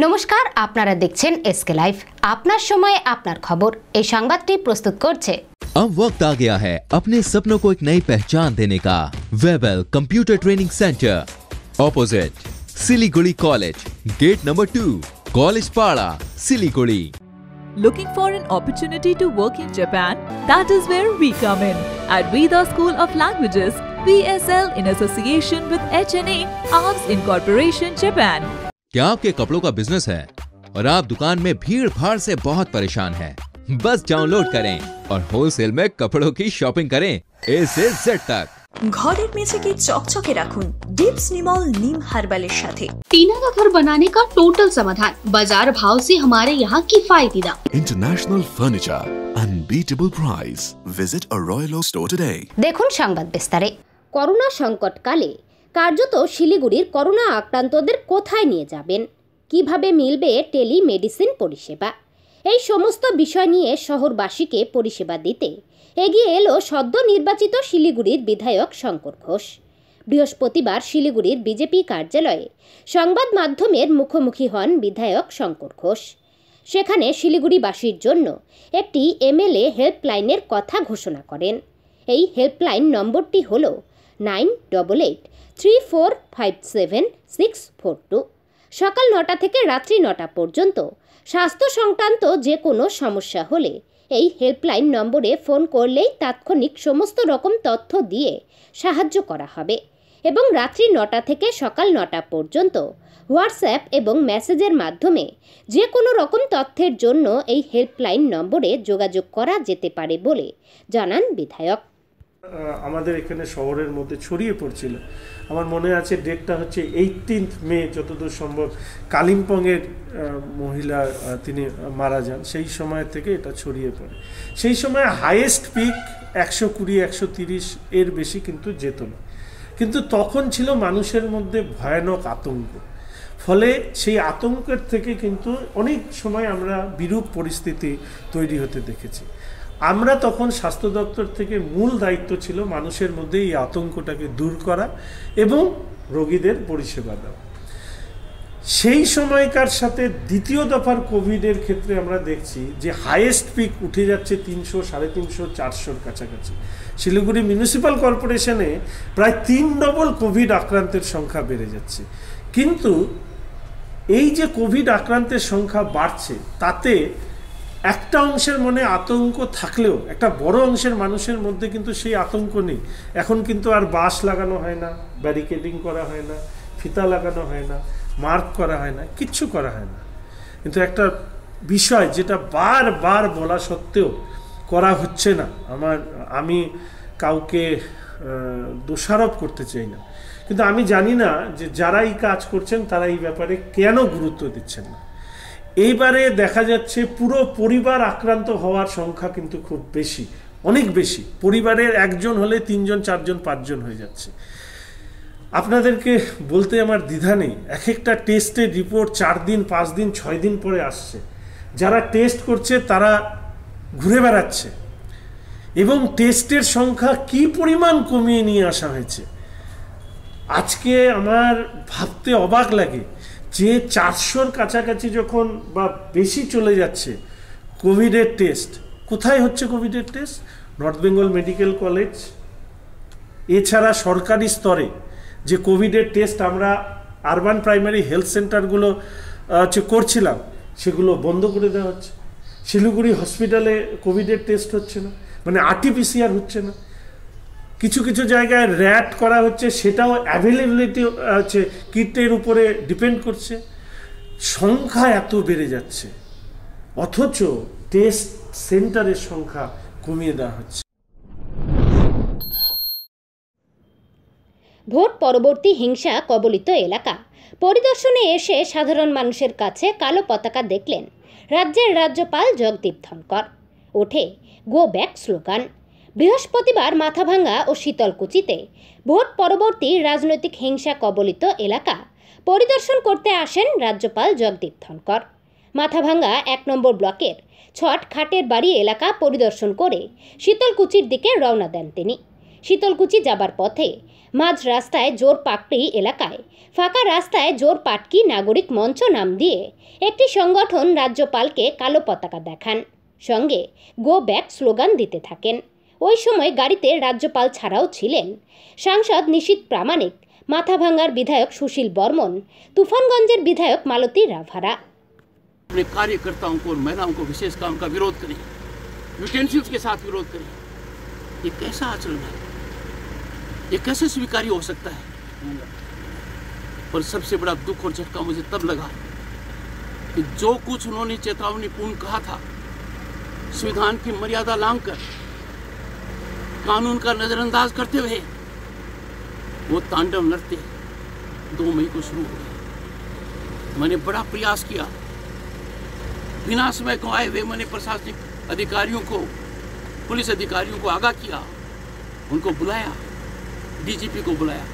नमस्कार आपनारा देखछेन SK live आपनार समय आपनार खबर ए संबादटी प्रस्तुत करछे। अब वक्त आ गया है अपने सपनों को एक नई पहचान देने का। Wavell computer training centre opposite Siliguri college gate number 2 college Para Siliguri. Looking for an opportunity to work in Japan? That is where we come in. At Vida School of Languages, VSL in association with HNA Arts Incorporation, Japan. क्या आपके कपड़ों का business है और आप दुकान में भीड़ भाड़ से बहुत परेशान हैं? बस डाउनलोड करें और होलसेल में कपड़ों की शॉपिंग करें ए से Z तक। घरेर मेझेके चकचके रखूं डिप्स निमल नीम हर्बल के साथ। टीना का घर बनाने का टोटल समाधान बाजार भाव से हमारे यहाँ किफायती दाम। International furniture unbeatable price. Visit a royal oak store today. देखुन संवाद विस्तारे। करोना संकट काले कार्यत শিলিগুড়ির करोना আক্রান্তদের কোথায় নিয়ে যাবেন, কিভাবে মিলবে টেলিমেডিসিন পরিষেবা, এই সমস্ত বিষয় নিয়ে শহরবাসীকে পরিষেবা দিতে এগিয়ে এলো সদ্য নির্বাচিত শিলিগুড়ির বিধায়ক শঙ্কর ঘোষ। বৃহস্পতিবার শিলিগুড়ির বিজেপি কার্যালয়ে সংবাদ মাধ্যমের মুখোমুখি হন বিধায়ক শঙ্কর ঘোষ। সেখানে শিলিগুড়িবাসীর জন্য একটি এমএলএ হেল্পলাইনের কথা ঘোষণা করেন। এই হেল্পলাইন নম্বরটি হল 9883457642। সকাল 9টা থেকে রাত্রি 9টা পর্যন্ত স্বাস্থ্য সংক্রান্ত যে কোনো সমস্যা হলে এই হেল্পলাইন নম্বরে ফোন করলেই তাৎক্ষণিক সমস্ত রকম তথ্য দিয়ে সাহায্য করা হবে এবং রাত্রি 9টা থেকে সকাল 9টা পর্যন্ত হোয়াটসঅ্যাপ এবং মেসেজের মাধ্যমে যে কোনো রকম তথ্যের জন্য এই হেল্পলাইন নম্বরে যোগাযোগ করা যেতে পারে বলে জানান বিধায়ক। আমাদের এখানে শহরের মধ্যে ছড়িয়ে পড়ছিল। আমার মনে আছে ডেটটা হচ্ছে 18 মে, যতদূর সম্ভব কালিম্পংয়ের মহিলা তিনি মারা যান, সেই সময় থেকে এটা ছড়িয়ে পড়ে। সেই সময় হাইয়েস্ট পিক 120-130 এর বেশি কিন্তু যেত না, কিন্তু তখন ছিল মানুষের মধ্যে ভয়ানক আতঙ্ক। ফলে সেই আতঙ্কের থেকে কিন্তু অনেক সময় আমরা বিরূপ পরিস্থিতি তৈরি হতে দেখেছি। আমরা তখন স্বাস্থ্য দপ্তর থেকে মূল দায়িত্ব ছিল মানুষের মধ্যে এই আতঙ্কটাকে দূর করা এবং রোগীদের পরিষেবা দেওয়া। সেই সময়কার সাথে দ্বিতীয় দফার কোভিডের ক্ষেত্রে আমরা দেখছি যে হাইয়েস্ট পিক উঠে যাচ্ছে 300, 350, 400 কাছাকাছি। শিলিগুড়ি মিউনিসিপ্যাল কর্পোরেশনে প্রায় 3 ডবল কোভিড আক্রান্তের সংখ্যা বেড়ে যাচ্ছে। কিন্তু এই যে কোভিড আক্রান্তের সংখ্যা বাড়ছে, তাতে একটা অংশের মনে আতঙ্ক থাকলেও একটা বড় অংশের মানুষের মধ্যে কিন্তু সেই আতঙ্ক নেই। এখন কিন্তু আর বাস লাগানো হয় না, ব্যারিকেডিং করা হয় না, ফিতা লাগানো হয় না, মার্ক করা হয় না, কিচ্ছু করা হয় না। কিন্তু একটা বিষয় যেটা বারবার বলা সত্ত্বেও করা হচ্ছে না, আমি কাউকে দোষারোপ করতে চাই না, কিন্তু আমি জানি না যে যারা এই কাজ করছেন তারা এই ব্যাপারে কেন গুরুত্ব দিচ্ছেন না। এইবারে দেখা যাচ্ছে পুরো পরিবার আক্রান্ত হওয়ার সংখ্যা কিন্তু খুব বেশি, অনেক বেশি। পরিবারের একজন হলে 3জন, 4জন, 5জন হয়ে যাচ্ছে। আপনাদেরকে বলতে আমার দ্বিধা নেই, এক একটা টেস্টের রিপোর্ট 4 দিন, 5 দিন, 6 দিন পরে আসছে। যারা টেস্ট করছে তারা ঘুরে বেড়াচ্ছে এবং টেস্টের সংখ্যা কি পরিমাণ কমিয়ে নিয়ে আসা হয়েছে আজকে আমার ভাবতে অবাক লাগে যে 400র কাছাকাছি যখন বা বেশি চলে যাচ্ছে কোভিডের টেস্ট। কোথায় হচ্ছে কোভিডের test? North Bengal medical college, এছাড়া সরকারি স্তরে যে কোভিডের টেস্ট আমরা আরবান প্রাইমারি হেলথ সেন্টারগুলো করছিলাম সেগুলো বন্ধ করে দেওয়া হচ্ছে। শিলিগুড়ি হসপিটালে কোভিডের টেস্ট হচ্ছে না, মানে RT-PCR হচ্ছে না। কিছু কিছু জায়গায় র্যাট করা হচ্ছে, সেটাও অ্যাভেলেবিলিটি আছে, কিটের উপরে ডিপেন্ড করছে। সংখ্যা এত বেড়ে যাচ্ছে অথচ টেস্ট সেন্টারের সংখ্যা কমিয়ে দেওয়া হচ্ছে। ভোট পরবর্তী হিংসা কবলিত এলাকা পরিদর্শনে এসে সাধারণ মানুষের কাছে কালো পতাকা দেখলেন রাজ্যের রাজ্যপাল জগদীপ ধনখড়। ওঠে গো ব্যাক স্লোগান। বৃহস্পতিবার মাথাভাঙ্গা ও শীতলকুচিতে ভোট পরবর্তী রাজনৈতিক হিংসা কবলিত এলাকা পরিদর্শন করতে আসেন রাজ্যপাল জগদীপ ধনখড়। মাথাভাঙ্গা 1 নম্বর ব্লকের ছট খাটের বাড়ি এলাকা পরিদর্শন করে শীতলকুচির দিকে রওনা দেন তিনি। শীতলকুচি যাবার পথে মাঝ রাস্তায় জোরপাকড়ি এলাকায় ফাঁকা রাস্তায় জোরপাটকি নাগরিক মঞ্চ নাম দিয়ে একটি সংগঠন রাজ্যপালকে কালো পতাকা দেখান, সঙ্গে গো ব্যাক স্লোগান দিতে থাকেন। ওই সময় গাড়িতে রাজ্যপাল ছাড়াও ছিলেন সাংসদ নিশিত প্রামাণিক, মাথাভাঙ্গার বিধায়ক সুশীল বর্মন, তুফানগঞ্জের বিধায়ক মালতি রাভা। अपने कार्यकर्ताओं को और महिलाओं को विशेष काम का विरोध करें, यूटेंसिल्स के साथ विरोध करें। ये कैसा आचरण है? ये कैसे स्वीकार्य हो सकता है? पर सबसे बड़ा दुख और झटका मुझे तब लगा कि जो कुछ उन्होंने चेतावनीपूर्ण कहा था, संविधान की मर्यादा लांघकर, कानून का नजरअंदाज करते हुए वो तांडव नृत्य 2 मई को शुरू हो गया। मैंने बड़ा प्रयास किया, बिना समय को आए हुए मैंने प्रशासनिक अधिकारियों को, पुलिस अधिकारियों को आगाह किया, उनको बुलाया, डीजीपी को बुलाया,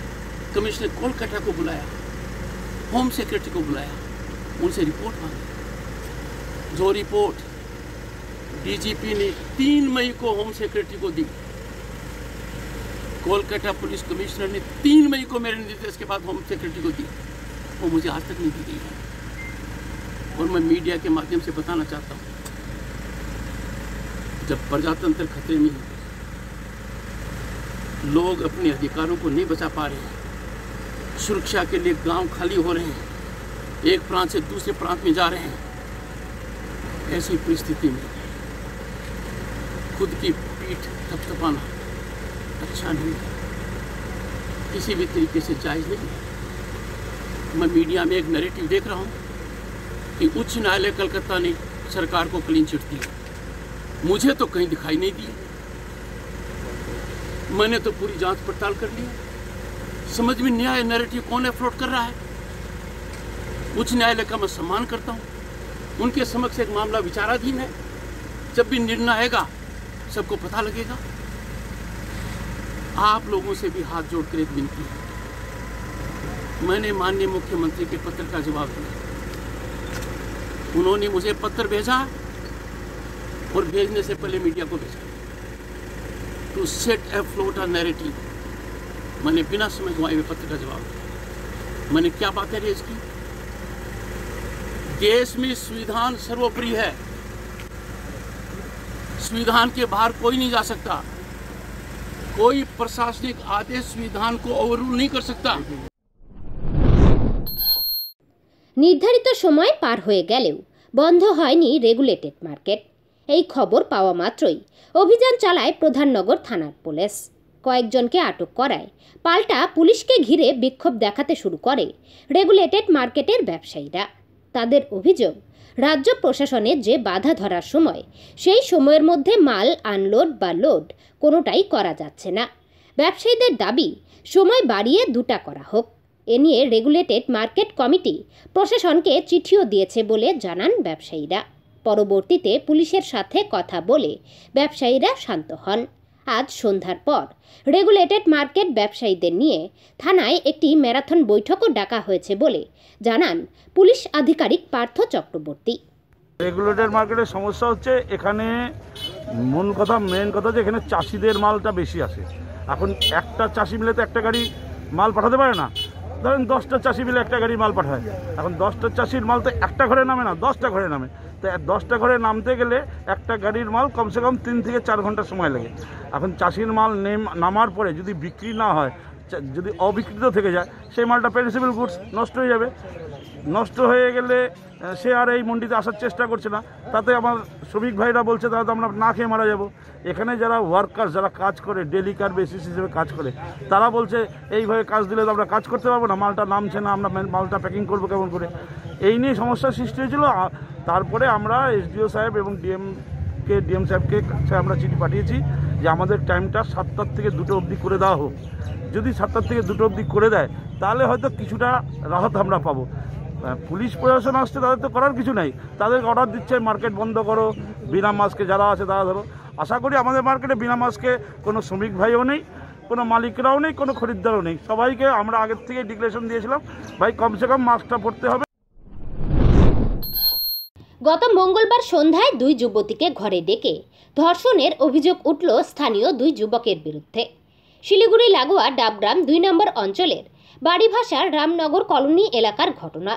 कमिश्नर कोलकाता को बुलाया, होम सेक्रेटरी को बुलाया, उनसे रिपोर्ट मांगी। जो रिपोर्ट डीजीपी ने 3 मई को होम सेक्रेटरी को दी, कोलकाता पुलिस कमिश्नर ने 3 मई को मेरे निर्देश के बाद होम सेक्रेटरी को दी, वो मुझे आज तक नहीं दी गई है। और मैं मीडिया के माध्यम से बताना चाहता हूँ, जब प्रजातंत्र खतरे में है, लोग अपने अधिकारों को नहीं बचा पा रहे हैं, सुरक्षा के लिए गांव खाली हो रहे हैं, एक प्रांत से दूसरे प्रांत में जा रहे हैं, ऐसी परिस्थिति में खुद की पीठ थपथपाना अच्छा नहीं है, किसी भी तरीके से जायज़ नहीं है। मैं मीडिया में एक नैरेटिव देख रहा हूँ कि उच्च न्यायालय कलकत्ता ने सरकार को क्लीन चिट दी, मुझे तो कहीं दिखाई नहीं दिया। मैंने तो पूरी जांच पड़ताल कर ली, समझ में नहीं आया नैरेटिव कौन फ्लोट कर रहा है। उच्च न्यायालय का मैं सम्मान करता हूँ, उनके समक्ष एक मामला विचाराधीन है, जब भी निर्णय आएगा सबको पता लगेगा। आप लोगों से भी हाथ जोड़कर एक विनती है, मैंने माननीय मुख्यमंत्री के पत्र का जवाब दिया, उन्होंने मुझे पत्र भेजा और भेजने से पहले मीडिया को भेजा, to set afloat a narrative. मैंने बिना समय गवाए हुए पत्र का जवाब दिया। मैंने क्या बातें रेज की? देश में संविधान सर्वोपरि है, संविधान के बाहर कोई नहीं जा सकता, कोई प्रशासनिक आदेश संविधान को ओवररूल नहीं कर सकता। নির্ধারিত সময় পার হয়ে গেলেও বন্ধ হয়নি রেগুলেটেড মার্কেট। এই খবর পাওয়া মাত্রই অভিযান চালায় প্রধাননগর থানার পুলিশ, কয়েকজনকে আটক করায় পাল্টা পুলিশকে ঘিরে বিক্ষোভ দেখাতে শুরু করে রেগুলেটেড মার্কেটের ব্যবসায়ীরা। তাদের অভিযোগ, রাজ্য প্রশাসনের যে বাধা ধরার সময় সেই সময়ের মধ্যে মাল আনলোড বা লোড কোনোটাই করা যাচ্ছে না। ব্যবসায়ীদের দাবি, সময় বাড়িয়ে 2টা করা হোক। এ নিয়ে রেগুলেটেড মার্কেট কমিটি প্রশাসনকে চিঠিও দিয়েছে বলে জানান ব্যবসায়ীরা। পরবর্তীতে পুলিশের সাথে কথা বলে ব্যবসায়ীরা শান্ত হন। আজ সন্ধ্যার পর রেগুলেটেড মার্কেট ব্যবসায়ীদের নিয়ে থানায় একটি ম্যারাথন বৈঠকও ডাকা হয়েছে বলে জানান পুলিশ আধিকারিক পার্থ চক্রবর্তী। রেগুলেটেড মার্কেটের সমস্যা হচ্ছে, এখানে মেন কথা যে এখানে চাষিদের মালটা বেশি আসে। এখন একটা চাষি মিলে তো একটা গাড়ি মাল পাঠাতে পারে না, ধরেন 10টা চাষি মিলে একটা গাড়ি মাল পাঠায়। এখন 10টা চাষির মাল তো একটা ঘরে নামে না, 10টা ঘরে নামে। তো 10টা ঘরে নামতে গেলে একটা গাড়ির মাল কমসে কম 3 থেকে 4 ঘন্টা সময় লাগে। এখন চাষির মাল নামার পরে যদি বিক্রি না হয়, যদি অবিকৃত থেকে যায়, সেই মালটা পেরিসেবল গুডস নষ্ট হয়ে যাবে। নষ্ট হয়ে গেলে সে আর এই মন্ডিতে আসার চেষ্টা করছে না। তাতে আমার শ্রমিক ভাইরা বলছে, তারা তো আমরা না খেয়ে মারা যাব। এখানে যারা ওয়ার্কার, যারা কাজ করে ডেলি কার বেসিস হিসেবে কাজ করে, তারা বলছে এইভাবে কাজ দিলে তো আমরা কাজ করতে পারবো না, মালটা নামছে না, আমরা মালটা প্যাকিং করবো কেমন করে। এই নিয়ে সমস্যার সৃষ্টি হয়েছিল। তারপরে আমরা এসডিও সাহেব এবং ডিএম সাহেবকে আমরা চিঠি পাঠিয়েছি যে আমাদের টাইমটা 7টার থেকে 2টো অবধি করে দেওয়া হোক। যদি 7টার থেকে 2টো অবধি করে দেয় তাহলে হয়তো কিছুটা রাহত আমরা পাবো। পুলিশ প্রশাসন আসছে, তাদের তো করার কিছু নাই, তাদেরকে অর্ডার দিচ্ছে মার্কেট বন্ধ করো, বিনা মাস্কে যারা আছে তারা ধরো। আশা করি আমাদের মার্কেটে বিনা মাস্কে কোনো শ্রমিক ভাইও নেই, কোনো মালিকরাও নেই, কোনো খরিদ্দারও নেই। সবাইকে আমরা আগের থেকে ডিক্লারেশন দিয়েছিলাম, ভাই কমসে কম মাস্কটা পরতে হবে। গত মঙ্গলবার সন্ধ্যায় 2 যুবতীকে ঘরে ডেকে ধর্ষণের অভিযোগ উঠল স্থানীয় 2 যুবকের বিরুদ্ধে। শিলিগুড়ি লাগোয়া ডাবগ্রাম ২ নম্বর অঞ্চলের বাড়ি ভাষার রামনগর কলোনি এলাকার ঘটনা।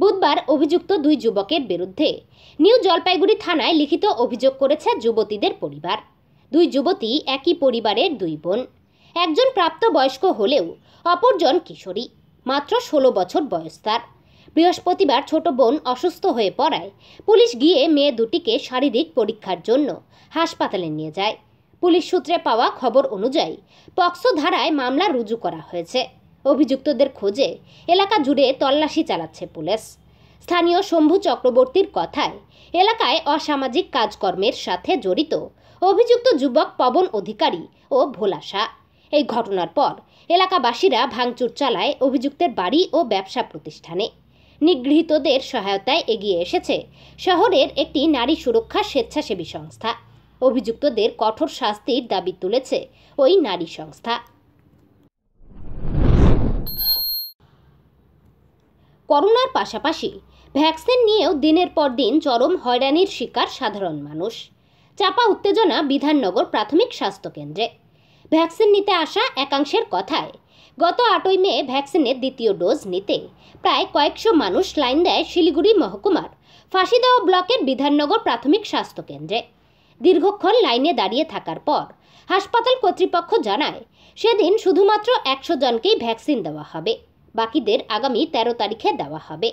বুধবার অভিযুক্ত দুই যুবকের বিরুদ্ধে নিউ জলপাইগুড়ি থানায় লিখিত অভিযোগ করেছে যুবতীদের পরিবার। দুই যুবতী একই পরিবারের দুই বোন, একজন প্রাপ্তবয়স্ক হলেও অপরজন কিশোরী, মাত্র ১৬ বছর বয়স তার। বৃহস্পতিবার ছোট বোন অসুস্থ হয়ে পড়ায় পুলিশ গিয়ে মেয়ে দুটিকে শারীরিক পরীক্ষার জন্য হাসপাতালে নিয়ে যায়। পুলিশ সূত্রে পাওয়া খবর অনুযায়ী পক্সো ধারায় মামলা রুজু করা হয়েছে। অভিযুক্তদের খোঁজে এলাকা জুড়ে তল্লাশি চালাচ্ছে পুলিশ। স্থানীয় শম্ভু চক্রবর্তীর কথায় এলাকায় অসামাজিক কাজকর্মের সাথে জড়িত অভিযুক্ত যুবক পবন অধিকারী ও ভোলাশা। এই ঘটনার পর এলাকাবাসীরা ভাঙচুর চালায় অভিযুক্তের বাড়ি ও ব্যবসা প্রতিষ্ঠানে। নিগৃহীতদের সহায়তায় এগিয়ে এসেছে শহরের একটি নারী সুরক্ষা স্বেচ্ছাসেবী সংস্থা। অভিযুক্তদের কঠোর শাস্তির দাবি তুলেছে ওই নারী সংস্থা। করোনার পাশাপাশি ভ্যাকসিন নিয়েও দিনের পর দিন চরম হয়রানির শিকার সাধারণ মানুষ। চাপা উত্তেজনা বিধাননগর প্রাথমিক স্বাস্থ্যকেন্দ্রে। ভ্যাকসিন নিতে আসা একাংশের কথায় গত 8ই মে ভ্যাকসিনের দ্বিতীয় ডোজ নিতে প্রায় কয়েকশো মানুষ লাইন দেয় শিলিগুড়ি মহকুমার ফাঁসিদাও ব্লকের বিধাননগর প্রাথমিক স্বাস্থ্যকেন্দ্রে। দীর্ঘক্ষণ লাইনে দাঁড়িয়ে থাকার পর হাসপাতাল কর্তৃপক্ষ জানায় সেদিন শুধুমাত্র 100 জনকেই ভ্যাকসিন দেওয়া হবে, বাকিদের আগামী ১৩ তারিখে দেওয়া হবে।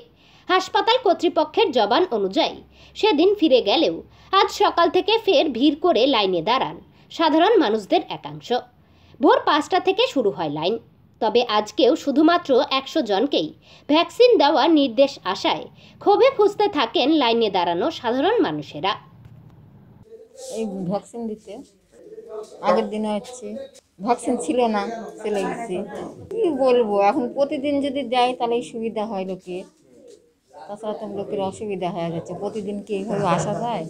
হাসপাতাল কর্তৃপক্ষের জবান অনুযায়ী সেদিন ফিরে গেলেও আজ সকাল থেকে ফের ভিড় করে লাইনে দাঁড়ান সাধারণ মানুষদের একাংশ। ভোর 5টা থেকে শুরু হয় লাইন। তবে আজকেও শুধুমাত্র 100 জনকেই ভ্যাকসিন দেওয়ার নির্দেশ আসায় ক্ষোভে ফুঁসতে থাকেন লাইনে দাঁড়ানো সাধারণ মানুষেরা। এই ভ্যাকসিন দিতে আগের দিনে হচ্ছে ভ্যাকসিন ছিল না, চলে গেছে। কি বলবো, এখন প্রতিদিন যদি দেয় তাহলে সুবিধা হয় লোকের, তাছাড়া তো লোকের অসুবিধা হয়ে যাচ্ছে। প্রতিদিন কি এইভাবে আসা যায়?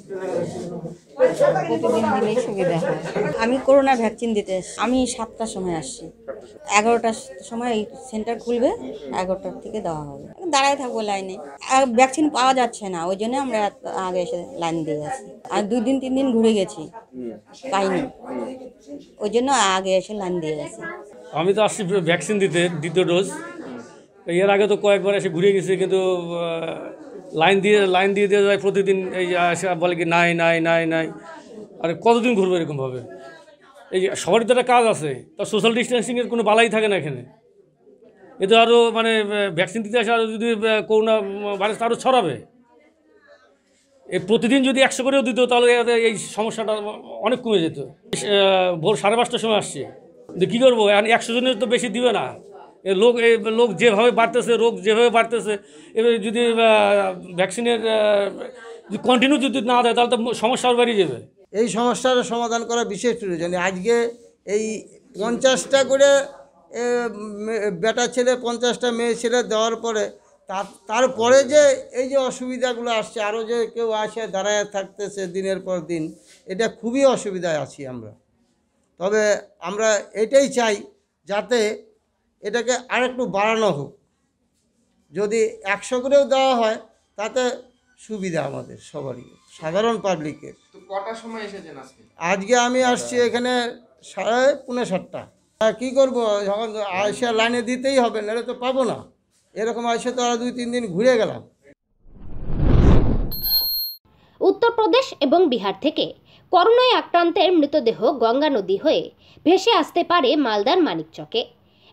প্রতিদিন দিলেই সুবিধা হয়। আমি করোনা ভ্যাকসিন দিতে আসছি, আমি 7টার সময় আসছি। 11টার সময় এই সেন্টার খুলবে, 11টার থেকে দেওয়া হবে। দাঁড়ায় থাকবো লাইনে, ভ্যাকসিন পাওয়া যাচ্ছে না, ওই জন্য আমরা আগে এসে লাইন দিয়ে আসি। আর 2-3 দিন ঘুরে গেছি, পাইনি, ওই জন্য আগে এসে লাইন দিয়ে আসি। আমি তো আসছি ভ্যাকসিন দিতে, দ্বিতীয় ডোজ। এর আগে তো কয়েকবার এসে ঘুরে গেছে, কিন্তু লাইন দিয়ে যায় প্রতিদিন। এই বলে কি নাই, আর কতদিন ঘুরবে এরকমভাবে? এই সবারই তো একটা কাজ আছে, তার সোশ্যাল ডিস্টেন্সিংয়ের কোনো বালাই থাকে না এখানে। এতে আরও মানে ভ্যাকসিন দিতে আসে, আরও যদি করোনা ভাইরাস আরও ছড়াবে। এই প্রতিদিন যদি 100 করেও দিত তাহলে এই সমস্যাটা অনেক কমে যেত। ভোর 5:30টার সময় আসছে, কী করবো? 100 জনের তো বেশি দিবে না। লোক যেভাবে বাড়তেছে, রোগ যেভাবে বাড়তেছে, এবার যদি ভ্যাকসিনের কন্টিনিউ যদি না দেয় তাহলে তো সমস্যা বাড়িয়ে যাবে। এই সমস্যার সমাধান করা বিশেষ প্রয়োজন। আজকে এই 50টা করে বেটা ছেলে, 50টা মেয়ে ছেলে দেওয়ার পরে তারপরে যে এই যে অসুবিধাগুলো আসছে, আরও যে কেউ আসে দাঁড়ায় থাকতেছে দিনের পর দিন, এটা খুবই অসুবিধায় আছি আমরা। তবে আমরা এটাই চাই যাতে এটাকে আর একটু বাড়ানো হোক। যদি 100 করেও দেওয়া হয় তাতে সুবিধা আমাদের সবারই, সাধারণ পাবলিকের। তো কটার সময় এসেছেন আজকে? আজকে আমি আসছি এখানে 6:30-6:45। কী করবো, যখন আয়সা লাইনে দিতেই হবে, নাহলে তো পাবো না। এরকম আয়সা তো আর 2-3 দিন ঘুরে গেলাম। উত্তরপ্রদেশ এবং বিহার থেকে করোনায় আক্রান্তের মৃতদেহ গঙ্গা নদী হয়ে ভেসে আসতে পারে মালদার মানিকচকে।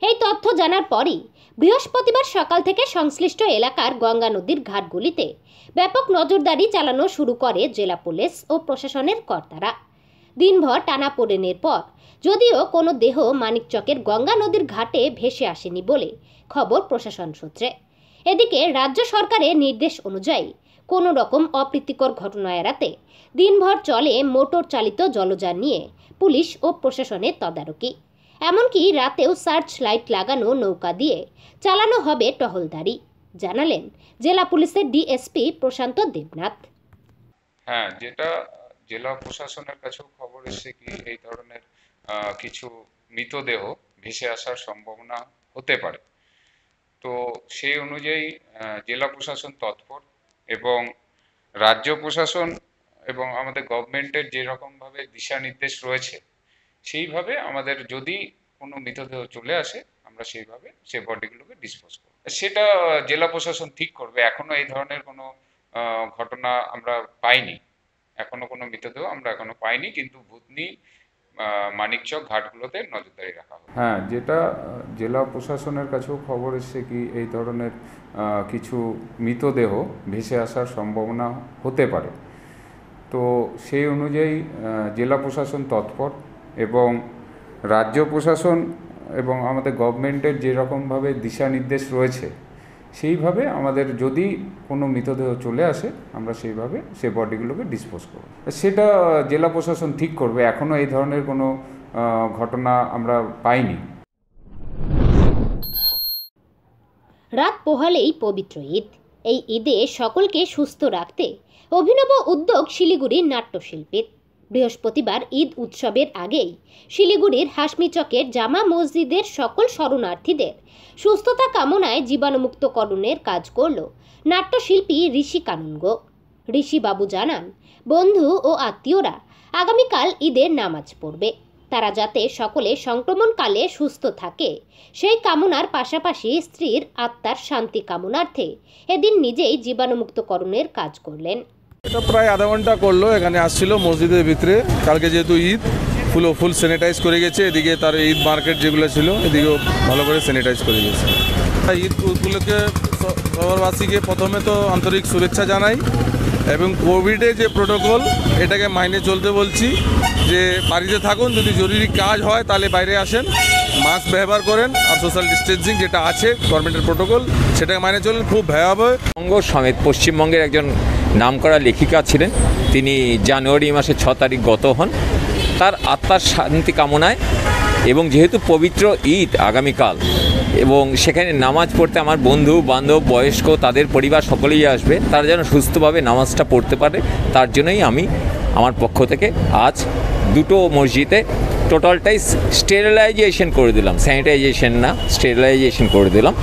এই তথ্য জানার পরই বৃহস্পতিবার সকাল থেকে সংশ্লিষ্ট এলাকার গঙ্গা নদীর ঘাটগুলিতে ব্যাপক নজরদারি চালানো শুরু করে জেলা পুলিশ ও প্রশাসনের কর্তারা। দিনভর টানা পড়েনের পর যদিও কোনো দেহ মানিকচকের গঙ্গা নদীর ঘাটে ভেসে আসেনি বলে খবর প্রশাসন সূত্রে। এদিকে রাজ্য সরকারের নির্দেশ অনুযায়ী কোনো রকম অপ্রীতিকর ঘটনা এড়াতে দিনভর চলে মোটর চালিত জলযান নিয়ে পুলিশ ও প্রশাসনের তদারকি। এমনকি রাতেও সার্চ লাইট লাগানো নৌকা দিয়ে চালানো হবে টহলদারি, জানালেন জেলা পুলিশের ডিএসপি প্রশান্ত দেবনাথ। হ্যাঁ, যেটা জেলা প্রশাসনের কাছেও খবর এসেছে কি এই ধরনের কিছু মৃতদেহ ভেসে আসার সম্ভাবনা হতে পারে। তো সেই অনুযায়ী জেলা প্রশাসন তৎপর, এবং রাজ্য প্রশাসন এবং আমাদের গভর্নমেন্টের যেরকমভাবে দিশা নির্দেশ রয়েছে সেইভাবে আমাদের যদি কোনো মৃতদেহ চলে আসে আমরা সেইভাবে সেই বডিগুলোকে ডিসপোজ করব। সেটা জেলা প্রশাসন ঠিক করবে, এখনো এই ধরনের কোনো ঘটনা আমরা পাইনি, এখনো কোনো মৃতদেহ আমরা এখনো পাইনি, কিন্তু ভূতনি মানিকচক ঘাটগুলোতে নজরদারি রাখা হবে। হ্যাঁ, যেটা জেলা প্রশাসনের কাছেও খবর এসছে কি এই ধরনের কিছু মৃতদেহ ভেসে আসার সম্ভাবনা হতে পারে, তো সেই অনুযায়ী জেলা প্রশাসন তৎপর এবং রাজ্য প্রশাসন এবং আমাদের গভর্নমেন্টের যেরকমভাবে দিশা নির্দেশ রয়েছে সেইভাবে আমাদের যদি কোনো মৃতদেহ চলে আসে আমরা সেইভাবে সেই বডিগুলোকে ডিসপোজ করব। সেটা জেলা প্রশাসন ঠিক করবে, এখনও এই ধরনের কোনো ঘটনা আমরা পাইনি। রাত পোহালেই পবিত্র ঈদ, এই ঈদে সকলকে সুস্থ রাখতে অভিনব উদ্যোগ শিলিগুড়ির নাট্যশিল্পীর। বৃহস্পতিবার ঈদ উৎসবের আগেই শিলিগুড়ির হাসমিচকের জামা মসজিদের সকল শরণার্থীদের সুস্থতা কামনায় জীবাণুমুক্তকরণের কাজ করল নাট্যশিল্পী ঋষি কানুঙ্গো। ঋষিবাবু জানান, বন্ধু ও আত্মীয়রা আগামীকাল ঈদের নামাজ পড়বে, তারা যাতে সকলে সংক্রমণকালে সুস্থ থাকে সেই কামনার পাশাপাশি স্ত্রীর আত্মার শান্তি কামনার্থে এদিন নিজেই জীবাণুমুক্তকরণের কাজ করলেন। এটা প্রায় আধা ঘন্টা করলো, এখানে আসছিল মসজিদের ভিতরে, কালকে যেহেতু ঈদ ফুল স্যানিটাইজ করে গেছে, এদিকে তার ঈদ মার্কেট যেগুলো ছিল এদিকেও ভালো করে স্যানিটাইজ করে গেছে। ঈদ উপলক্ষে শহরবাসীকে প্রথমে তো আন্তরিক শুভেচ্ছা জানাই এবং কোভিডে যে প্রোটোকল এটাকে মাইনে চলতে বলছি, যে বাড়িতে থাকুন, যদি জরুরি কাজ হয় তাহলে বাইরে আসেন, মাস্ক ব্যবহার করেন আর সোশ্যাল ডিস্টেন্সিং যেটা আছে গভর্নমেন্টের প্রোটোকল সেটাকে মাইনে চলেন। খুব ভয়াবহ অঙ্গ সমেত পশ্চিমবঙ্গের একজন নামকরা লেখিকা ছিলেন, তিনি জানুয়ারি মাসের 6 তারিখ গত হন। তার আত্মার শান্তি কামনায় এবং যেহেতু পবিত্র ঈদ আগামীকাল এবং সেখানে নামাজ পড়তে আমার বন্ধু বান্ধব বয়স্ক তাদের পরিবার সকলেই আসবে, তারা যেন সুস্থভাবে নামাজটা পড়তে পারে তার জন্যই আমি আমার পক্ষ থেকে আজ দুটো মসজিদে টোটালটাই স্টেরিলাইজেশন করে দিলাম, স্যানিটাইজেশন না স্টেরিলাইজেশন করে দিলাম।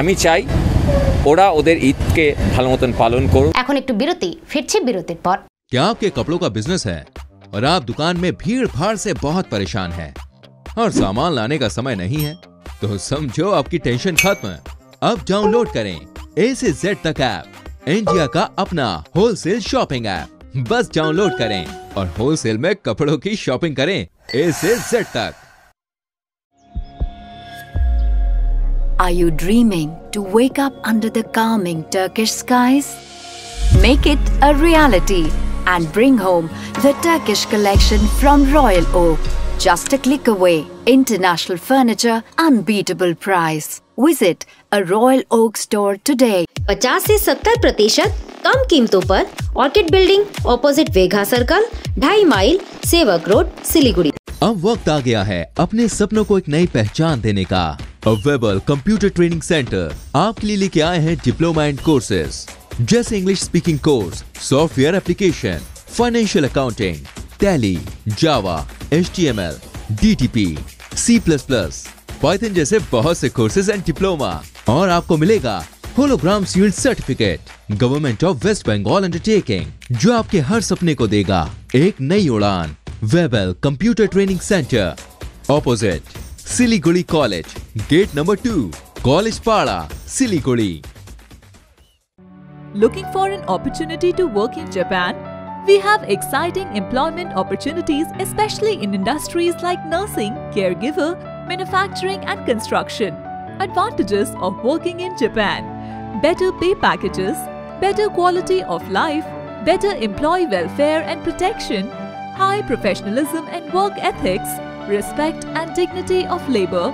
আমি চাই ওরা ওদের ঈদকে ভালো মতন পালন করুক। এখন একটু বিরতি, ফিরছি বিরতির পর। क्या आपके कपड़ों का बिजनेस है और आप दुकान में भीड़ भाड़ से बहुत परेशान हैं और सामान लाने का समय नहीं है, तो समझो आपकी टेंशन खत्म। अब डाउनलोड करें A से Z तक ऐप, इंडिया का अपना होलसेल शॉपिंग ऐप। बस डाउनलोड करें और होलसेल में कपड़ों की शॉपिंग करें A से Z तक। Are you dreaming to wake up under the calming Turkish skies? Make it a reality and bring home the Turkish collection from Royal Oak. Just a click away. International furniture, unbeatable price. Visit a Royal Oak store today. 50 से 70% कम कीमतों पर orchid building opposite Vega circle 2.5 mile Sevoke road Siliguri. अब वक्त आ गया है अपने सपनों को एक नई पहचान देने का। वेबल कंप्यूटर ट्रेनिंग सेंटर आपके लिए लेके आए हैं डिप्लोमा एंड कोर्सेज जैसे English speaking course, software application, financial accounting, tally, Java, HTML, DTP, C++, Python जैसे बहुत से कोर्सेज एंड डिप्लोमा और आपको मिलेगा hologram sealed certificate. Government of West Bengal undertaking जो आपके हर सपने को देगा एक नई उड़ान। वेबल computer training centre opposite Siliguri college, gate number 2, college Para, Siliguri. Looking for an opportunity to work in Japan? We have exciting employment opportunities, especially in industries like nursing, caregiver, manufacturing and construction. Advantages of working in Japan: better pay packages, better quality of life, better employee welfare and protection, high professionalism and work ethics, respect and dignity of labor,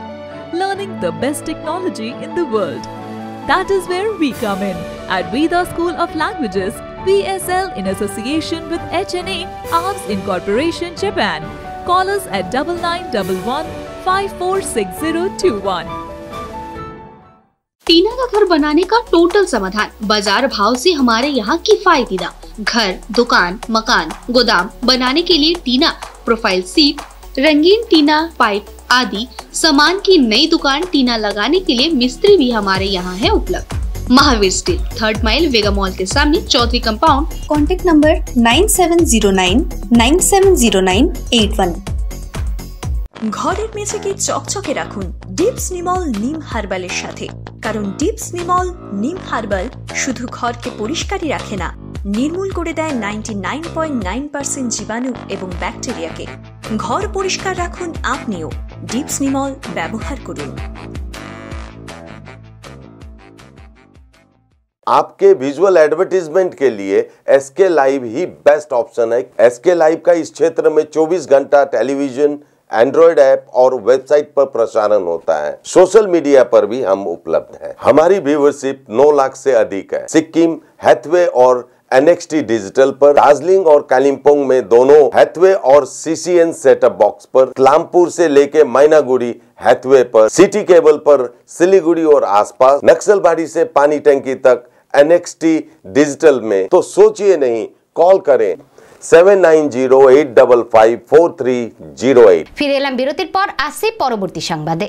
learning the best technology in the world. That is where we come in at Vida School of Languages, PSL, in association with HNA Arts Incorporation, Japan. Call us at 9911546021. टीना का घर बनाने का total समाधान बाजार भाव से हमारे यहाँ किफायती दाम। घर, दुकान, मकान, गोदाम बनाने के लिए टीना प्रोफाइल सीट, रंगीन टीना पाइप आदि सामान की नई दुकान टीना लगाने के लिए मिस्त्री भी हमारे यहाँ है उपलब्ध। Mahavir steel, 3rd mile, Vega mall के सामने, चौधरी कंपाउंड। Contact number 9709970981। ঘরের মেঝেকে চকচকে রাখুন ডিপস নিমল নিম হার্বালের সাথে, কারণ ডিপস নিমল নিম হার্বাল শুধু ঘরকে পরিষ্কারই রাখে না, নির্মূল করে দেয় 99.9% জীবাণু এবং ব্যাকটেরিয়াকে। ঘর পরিষ্কার রাখুন আপনিও, ডিপস নিমল ব্যবহার করুন। आपके विजुअल एडवर्टीजमेंट के लिए एसके लाइव ही बेस्ट ऑप्शन है। एसके लाइव का इस क्षेत्र में 24 घंटा टेलीविजन, एंड्रॉयड ऐप और वेबसाइट पर प्रसारण होता है। सोशल मीडिया पर भी हम उपलब्ध हैं। हमारी व्यूअरशिप 9 लाख से अधिक है। सिक्किम, हैथवे और NXT डिजिटल पर, दार्जिलिंग और कालिम्पोंग में दोनों हैथवे और CCN सेटअप बॉक्स पर, क्लामपुर से लेके मैनागुड़ी हैथवे पर, सिटी केबल पर सिलीगुड़ी और आसपास, नक्सलबाड़ी से पानी टंकी तक NXT डिजिटल में। तो सोचिए नहीं, कॉल करें 7908554308। फिर एलाम बिरतिर पर आसे परवर्ती संबादे।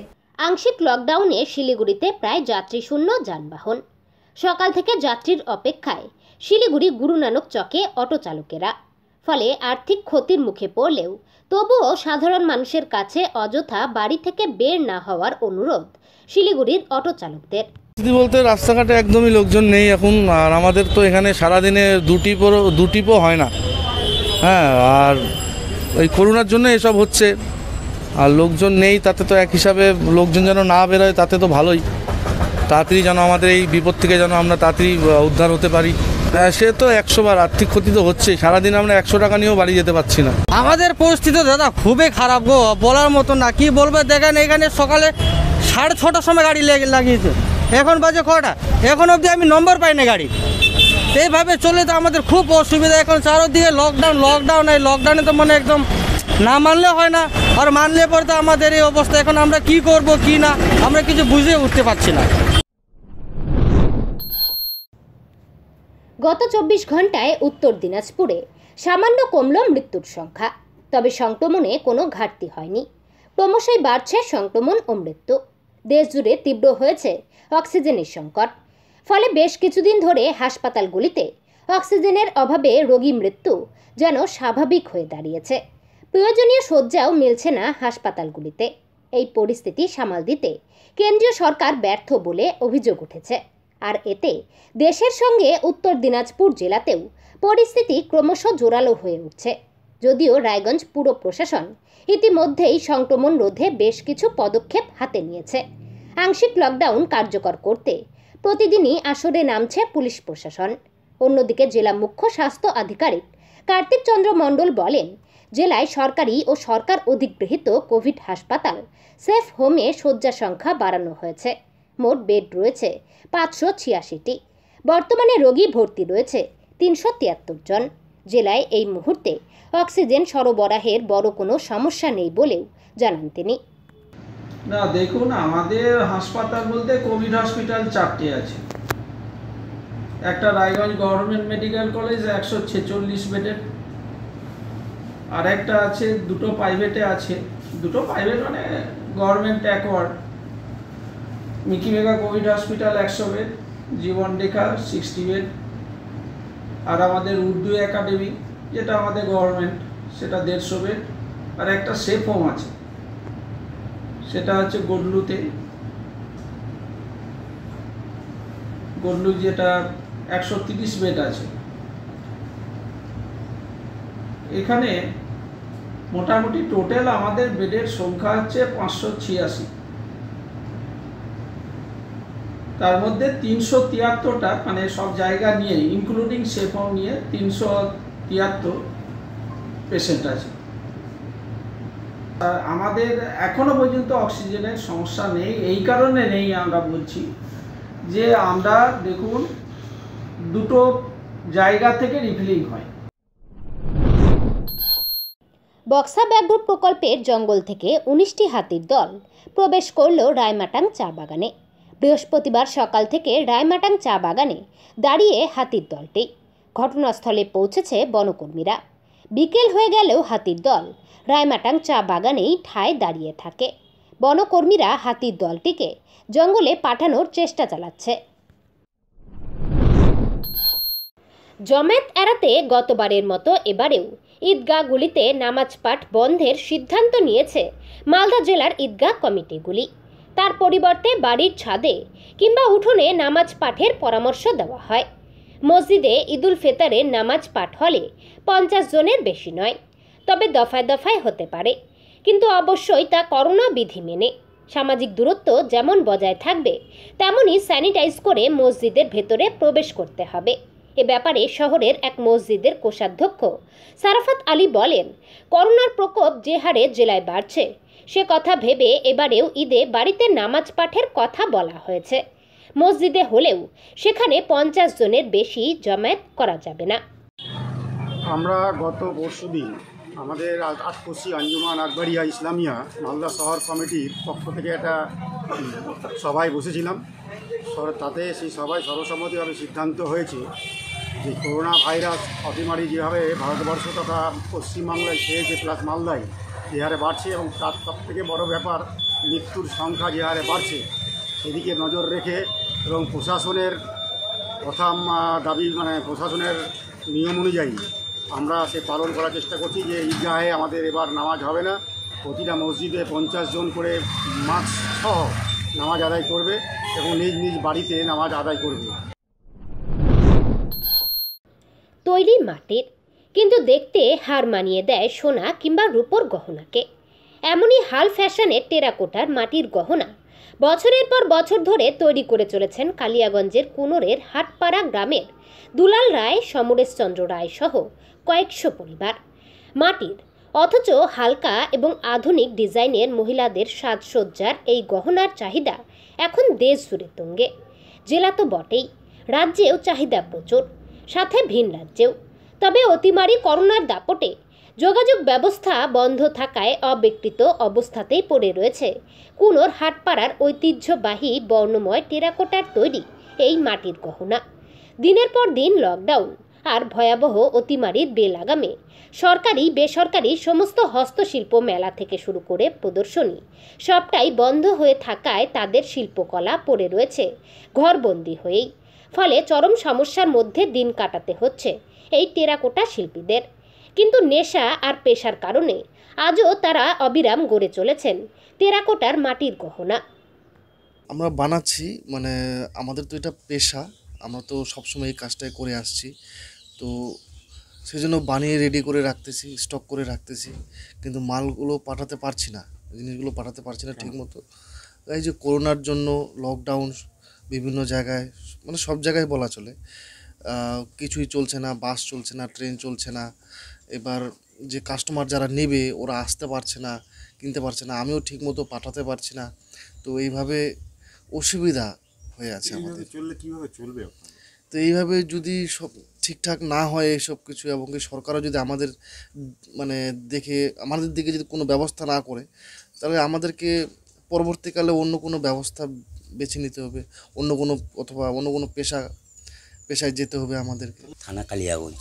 आंशिक लकडाउने सिलीगुड़ीते प्राय यात्री शून्य यानबाहन। सकाल थेके यात्रीर अपेक्षाय শিলিগুড়ি গুরু নানক চকে অটো চালকেরা, ফলে আর্থিক ক্ষতির মুখে পড়লেও তবুও সাধারণ মানুষের কাছে অযথা বাড়ি থেকে বের না হওয়ার অনুরোধ শিলিগুড়ির অটো চালকদের। বলতে রাস্তাঘাটে একদমই লোকজন নেই এখন, আর আমাদের তো এখানে সারাদিনে দুটিপও হয় না। হ্যাঁ, আর ওই করোনার জন্য এসব হচ্ছে, আর লোকজন নেই তাতে তো এক হিসাবে লোকজন যেন না বেরোয় তাতে তো ভালোই। তাড়াতাড়ি যেন আমাদের এই বিপদ থেকে যেন আমরা তাড়াতাড়ি উদ্ধার হতে পারি। সে তো 100 বার আর্থিক ক্ষতি তো হচ্ছে, সারাদিন আমরা 100 টাকা নিয়েও বাড়ি যেতে পারছি না। আমাদের পরিস্থিতি দাদা খুবই খারাপ গো, বলার মতো না। কি বলবে দেখেন, এখানে সকালে 6:30টার সময় গাড়ি লাগিয়েছে, এখন বাজে কটা, এখন অবধি আমি নম্বর পাই না গাড়ি। এইভাবে চলে তো আমাদের খুব অসুবিধা। এখন চারোদিকে লকডাউন, এই লকডাউনে তো মানে একদম না মানলে হয় না, আর মানলে পরে তো আমাদের এই অবস্থা। এখন আমরা কি করব কি না আমরা কিছু বুঝে উঠতে পারছি না। গত ২৪ ঘন্টায় উত্তর দিনাজপুরে সামান্য কমল মৃত্যুর সংখ্যা, তবে সংক্রমণে কোনো ঘাটতি হয়নি। ক্রমশই বাড়ছে সংক্রমণ ও মৃত্যু। দেশজুড়ে তীব্র হয়েছে অক্সিজেনের সংকট, ফলে বেশ কিছুদিন ধরে হাসপাতালগুলিতে অক্সিজেনের অভাবে রোগী মৃত্যু যেন স্বাভাবিক হয়ে দাঁড়িয়েছে। প্রয়োজনীয় শয্যাও মিলছে না হাসপাতালগুলিতে। এই পরিস্থিতি সামাল দিতে কেন্দ্রীয় সরকার ব্যর্থ বলে অভিযোগ উঠেছে, আর এতে দেশের সঙ্গে উত্তর দিনাজপুর জেলাতেও পরিস্থিতি ক্রমশ জোরালো হয়ে উঠছে। যদিও রায়গঞ্জ পুর প্রশাসন ইতিমধ্যেই সংক্রমণ রোধে বেশ কিছু পদক্ষেপ হাতে নিয়েছে। আংশিক লকডাউন কার্যকর করতে প্রতিদিনই আসরে নামছে পুলিশ প্রশাসন। অন্যদিকে জেলা মুখ্য স্বাস্থ্য আধিকারিক কার্তিক চন্দ্র মণ্ডল বলেন, জেলায় সরকারি ও সরকার অধিগৃহীত কোভিড হাসপাতাল, সেফ হোমে শয্যা সংখ্যা বাড়ানো হয়েছে। মোট বেড রয়েছে 586টি। বর্তমানে রোগী ভর্তি রয়েছে 373 জন। জেলায় এই মুহূর্তে অক্সিজেন সরবরাহের বড় কোনো সমস্যা নেই বলেও জানান তিনি। না দেখুন, আমাদের হাসপাতাল বলতে কোভিড হসপিটাল 4টি আছে, একটা রায়গঞ্জ গভর্নমেন্ট মেডিকেল কলেজ 146 বেডের, আর একটা আছে দুটো প্রাইভেটে আছে, দুটো প্রাইভেট মানে government acquired, Mickey mega Covid hospital 100 bed, জীবন রেখা 60 বেড, আর আমাদের উর্দু একাডেমি যেটা আমাদের গভর্নমেন্ট সেটা 150 বেড, আর একটা সেফ হোম আছে সেটা হচ্ছে গডলুতে, গডলু যেটা 130 বেড আছে। এখানে মোটামুটি টোটাল আমাদের বেডের সংখ্যা হচ্ছে 586, তার মধ্যে 373টা মানে সব জায়গা নিয়ে ইনক্লুডিং সেফ হোম নিয়ে 373 পেশেন্ট আছে। আর আমাদের এখনো পর্যন্ত অক্সিজেনের সমস্যা নেই, এই কারণে নেই আমরা বলছি যে আমরা দেখুন দুটো জায়গা থেকে রিফিলিং হয়। বক্সা ব্যাঘ্র প্রকল্পের জঙ্গল থেকে 19টি হাতির দল প্রবেশ করল রায়মাটাং চা বাগানে। বৃহস্পতিবার সকাল থেকে রায়মাটাং চা বাগানে দাঁড়িয়ে হাতির দলটি, ঘটনাস্থলে পৌঁছেছে বনকর্মীরা। বিকেল হয়ে গেলেও হাতির দল রায়মাটাং চা বাগানেই ঠায় দাঁড়িয়ে থাকে। বনকর্মীরা হাতির দলটিকে জঙ্গলে পাঠানোর চেষ্টা চালাচ্ছে। জমায়েত এড়াতে গতবারের মতো এবারেও ईदगाहগুলিতে নামাজ পাঠ বন্ধের সিদ্ধান্ত নিয়েছে মালদা জেলার ईदगाह কমিটিগুলি। তার পরিবর্তে বাড়ির ছাদে কিংবা উঠোনে নামাজ পাঠের পরামর্শ দেওয়া হয়। মসজিদে ঈদুল ফিতরের নামাজ পাঠ হলে 50 জনের বেশি নয়, তবে দফায় দফায় হতে পারে, কিন্তু অবশ্যই তা করোনা বিধি মেনে। সামাজিক দূরত্ব যেমন বজায় থাকবে তেমনই স্যানিটাইজ করে মসজিদের ভেতরে প্রবেশ করতে হবে। এ ব্যাপারে শহরের এক মসজিদের কোষাধ্যক্ষ সারাফাত আলী বলেন, করোনার প্রকোপ যে হারে জেলায় বাড়ছে সে কথা ভেবে এবারেও ঈদে বাড়িতে নামাজ পাঠের কথা বলা হয়েছে। মসজিদে হলেও সেখানে 50 জনের বেশি জমায়েত করা যাবে না। আমরা গত পরশুদিন আমাদের আটকোশি আঞ্জুমান আকবরিয়া ইসলামিয়া মালদা শহর কমিটির পক্ষ থেকে একটা সভায় বসেছিলাম। তাতে সেই সভায় সর্বসম্মতিভাবে সিদ্ধান্ত হয়েছে যে করোনা ভাইরাস অতিমারি যেভাবে ভারতবর্ষ তথা পশ্চিমবাংলায় সেয়েছে প্লাস মালদায় যে হারে বাড়ছে এবং তার সবথেকে বড় ব্যাপার মৃত্যুর সংখ্যা যে হারে বাড়ছে সেদিকে নজর রেখে এবং প্রশাসনের প্রথম দাবি মানে প্রশাসনের নিয়ম অনুযায়ী আমরা সে পালন করার চেষ্টা করছি যে ঈদগাহে আমাদের এবার নামাজ হবে না। প্রতিটা মসজিদে 50 জন করে মাস্ক সহ নামাজ আদায় করবে এবং নিজ নিজ বাড়িতে নামাজ আদায় করবে। তৈরি মাটির কিন্তু দেখতে হার মানিয়ে দেয় সোনা কিংবা রূপোর গহনাকে। এমনই হাল ফ্যাশনের টেরাকোটার মাটির গহনা বছরের পর বছর ধরে তৈরি করে চলেছেন কালিয়াগঞ্জের কুনোরের হাটপাড়া গ্রামের দুলাল রায়, সমরেশচন্দ্র রায় সহ কয়েকশো পরিবার। মাটির অথচ হালকা এবং আধুনিক ডিজাইনের মহিলাদের সাজসজ্জার এই গহনার চাহিদা এখন দেশ জুড়ে তুঙ্গে। জেলা তো বটেই, রাজ্যেও চাহিদা প্রচুর, সাথে ভিন রাজ্যেও। তবে অতিমারি করোনার দাপটে যোগাযোগ ব্যবস্থা বন্ধ থাকায় অবিকৃত অবস্থাতেই পড়ে রয়েছে কুনোর হাটপাড়ার ঐতিহ্যবাহী বর্ণময় টেরাকোটার তৈরি এই মাটির গহনা। দিনের পর দিন লকডাউন আর ভয়াবহ অতিমারির বেলাগামে সরকারি বেসরকারি সমস্ত হস্তশিল্প মেলা থেকে শুরু করে প্রদর্শনী সবটাই বন্ধ হয়ে থাকায় তাদের শিল্পকলা পড়ে রয়েছে ঘরবন্দি হয়েই। ফলে চরম সমস্যার মধ্যে দিন কাটাতে হচ্ছে এই টেরাকোটা শিল্পীদের। কিন্তু নেশা আর পেশার কারণে আজও তারা অবিরাম গড়ে চলেছেন টেরাকোটার মাটির গহনা। আমরা বানাচ্ছি, মানে আমাদের তো এটা পেশা, আমরা তো সবসময় এই কাজটাই করে আসছি, তো সেজন্য বানিয়ে রেডি করে রাখতেছি, স্টক করে রাখতেছি, কিন্তু মালগুলো পাঠাতে পারছি না, জিনিসগুলো পাঠাতে পারছি না ঠিকমতো। এই যে করোনার জন্য লকডাউন বিভিন্ন জায়গায়, মানে সব জায়গায় বলা চলে, কিছুই চলছে না, বাস চলছে না, ট্রেন চলছে না। এবার যে কাস্টমার যারা নেবে ওরা আসতে পারছে না, কিনতে পারছে না, আমিও ঠিকমতো পাঠাতে পারছি না, তো এইভাবে অসুবিধা হয়ে আছে আমাদের। চললে কীভাবে চলবে? তো এইভাবে যদি সব ঠিকঠাক না হয় এইসব কিছু, এবং সরকারও যদি আমাদের মানে দেখে আমাদের দিকে যদি কোনো ব্যবস্থা না করে, তাহলে আমাদেরকে পরবর্তীকালে অন্য কোনো ব্যবস্থা বেছে নিতে হবে, অন্য কোনো অথবা অন্য কোনো পেশায় যেতে হবে আমাদেরকে। থানা কালিয়াগঞ্জ,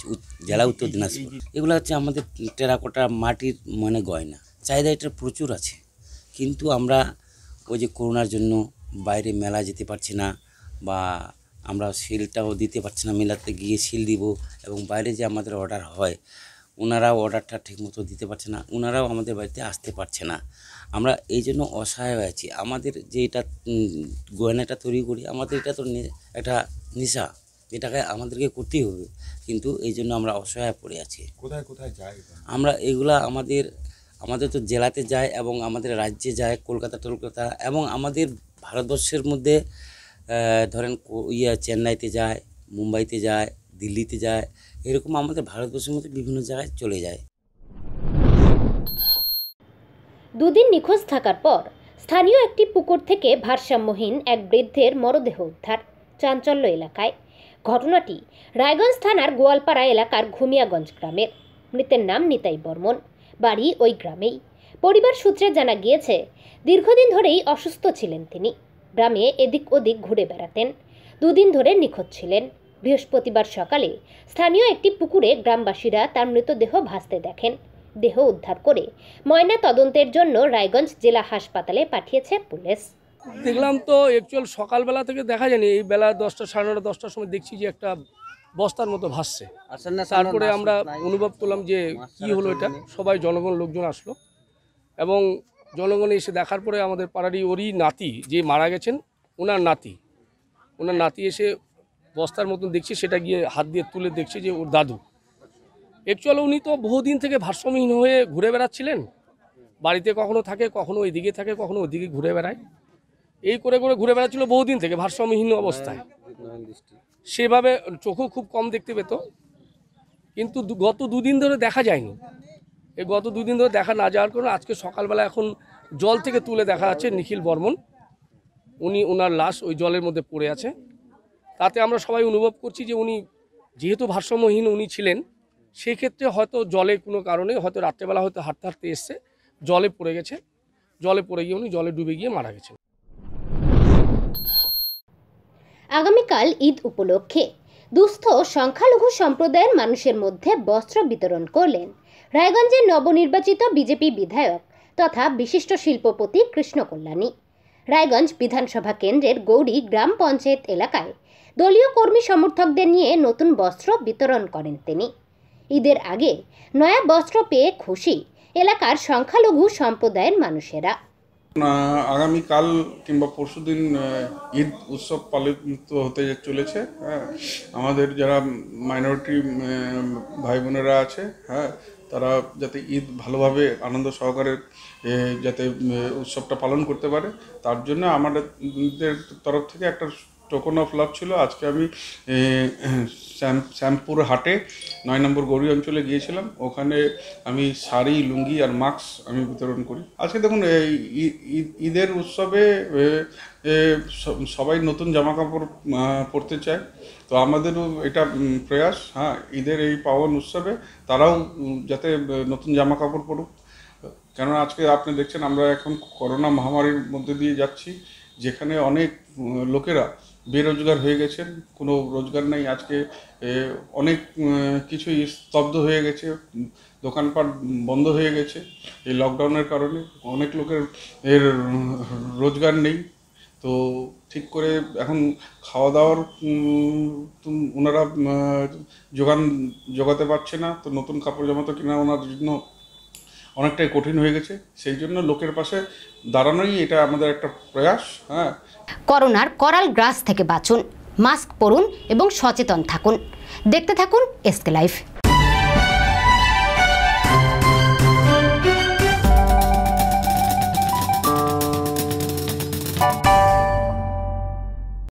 জেলা উত্তর দিনাজপুর। এগুলো হচ্ছে আমাদের টেরাকোটা মাটির মানে গয়না, চাহিদা এটার প্রচুর আছে, কিন্তু আমরা ওই যে করোনার জন্য বাইরে মেলা যেতে পারছি না, বা আমরা সিলটাও দিতে পারছি না, মেলাতে গিয়ে সিল দিব, এবং বাইরে যে আমাদের অর্ডার হয় ওনারাও অর্ডারটা ঠিকমতো দিতে পারছে না, ওনারাও আমাদের বাড়িতে আসতে পারছে না। আমরা এই জন্য অসহায় হয়ে আছি। আমাদের যে এটা গয়নাটা তৈরি করি, আমাদের এটা তো একটা নেশা, এটাকে আমাদেরকে করতেই হবে, কিন্তু এই জন্য আমরা অসহায় পড়ে আছি। কোথায় কোথায় যাই আমরা? এগুলা আমাদের তো জেলাতে যায়, এবং আমাদের রাজ্যে যায়, কলকাতা টলকাতা, এবং আমাদের ভারতবর্ষের মধ্যে ধরেন চেন্নাইতে যায়, মুম্বাইতে যায়, দিল্লিতে যায়, এরকম আমাদের ভারতবর্ষের মধ্যে বিভিন্ন জায়গায় চলে যায়। দুদিন নিখোঁজ থাকার পর স্থানীয় একটি পুকুর থেকে ভারসাম্যহীন এক বৃদ্ধের মরদেহ উদ্ধার, চাঞ্চল্য এলাকায়। ঘটনাটি রায়গঞ্জ থানার গোয়ালপাড়া এলাকার ঘুমিয়াগঞ্জ গ্রামের। মৃতের নাম নিতাই বর্মন, বাড়ি ওই গ্রামেই। পরিবার সূত্রে জানা গিয়েছে দীর্ঘদিন ধরেই অসুস্থ ছিলেন তিনি, গ্রামে এদিক ওদিক ঘুরে বেড়াতেন, দুদিন ধরে নিখোঁজ ছিলেন। বৃহস্পতিবার সকালে স্থানীয় একটি পুকুরে গ্রামবাসীরা তার মৃতদেহ ভাসতে দেখেন। দেহ উদ্ধার করে ময়না তদন্তের জন্য রায়গঞ্জ জেলা হাসপাতালে পাঠিয়েছে পুলিশ। দেখলাম তো অ্যাকচুয়াল সকালবেলা থেকে দেখা যায়নি, এই বেলা 10টা সাড়ে 9টা 10টার সময় দেখছি যে একটা बस्तार मतो भासছে তারপরে আমরা অনুভব করলাম যে কি হলো এটা সবাই জনগণ লোকজন আসলো এবং জনগণ এসে দেখার পরে আমাদের পাড়ারই ওরই নাতি যে মারা গেছেন ওনার নাতি এসে বস্তার মতন দেখছে সেটা গিয়ে হাত দিয়ে তুলে দেখছে যে ওর দাদু एक्चुअल उन्नी तो बहुदिन थेके भारसाम्यहीन हये घुरे बेड़ाच्छिलेन बाड़ीते कखनो थाके कखनो एदिके थाके कखनो ओदिके घुरे बेड़ाय एई करे करे घुरे बेड़ाच्छिलो बहुदिन थेके भारसाम्यहीन अवस्थाय सेभाबे चोखो खूब कम देखते पेतो किन्तु गत दुदिन धरे देखा जायनि एई गत दुदिन धरे देखा ना जाओयार कारणে आजके सकालबेला एखन जल थेके तुले देखा जाच्छे निखिल बर्मन उनी ओनार लाश ओई जलेर मध्ये पड़े आछे ताते आमरा सबाई अनुभव करछि जे उनी जेहेतु भारसाम्यहीन उनी छिलेन से क्षेत्र में जले को कारण रात्रे बेला हाटते हाटते एस जले पड़े गेछे जले पड़े गए उनी जले डूबे गए मारा गेछे। आगामीकाल ईद उपलक्षे दुस्थ संख्यालघु सम्प्रदायेर मानुषेर मध्य वस्त्र वितरण करलेन रायगंजे नवनिर्वाचित बीजेपी विधायक तथा विशिष्ट शिल्पपति कृष्ण कल्याणी। रायगंज विधानसभा केंद्रेर गौड़ी ग्राम पंचायत एलाकाय दलीय कर्मी समर्थकदेर निये नतून वस्त्र वितरण करेन तिनि। ईदेर आगे नया वस्त्र पेये खुशी एलाकार संख्यालघु सम्प्रदायेर मानुषेरा। आगामीकाल किंबा परशुदिन ईद उत्सव पालित होते चलेछे। आमादेर जारा माइनरिटी भाई बोनेरा आछे तारा जाते ईद भालोभाबे आनंद सहकारे जाते उत्सवटा पालन करते पारे तार जोन्नो आमादेर तरफ थेके एकटा टोकन अफ लाभ छिलो। आज के श्यामपुर हाटे 9 नम्बर गौरी अंचले गिएछिलाम ओखाने आमी शाड़ी लुंगी और मास्क आमी वितरण करी। आज के देखुन ईदेर उत्सवे सबाई नतून जामा कापड़ पड़ते चाय तो आमादेरो एटा प्रयास। हाँ ईदेर एई पावन उत्सवे ताराओ जाते नतून जामा कापड़ पड़ुक कारण आज के आपनि देखछेन आमरा एखन करोना महामारीर मध्य दिए जाच्छि जेखाने अनेक लोकेरा बेरोजगार हो गए कोनो रोजगार नहीं। आज के अनेक किछु स्तब्ध हो गए दोकानपाट बंद हो गए लकडाउनर कारण अनेक लोकेर रोजगार नहीं तो ठीक करे एखन खावा दावार ओनारा जोगान जोगाते पारछे ना तो नतून कापड़ जामा तो किना ओनार जोन्नो अनेकटाई कठिन हो गए सेई जोन्नो लोकेर पाशे दाड़ानोई एटा आमादेर एकटा प्रयास। हाँ করোনার করাল গ্রাস থেকে বাঁচুন, মাস্ক পরুন এবং সচেতন থাকুন। দেখতে থাকুন এসকে লাইভ।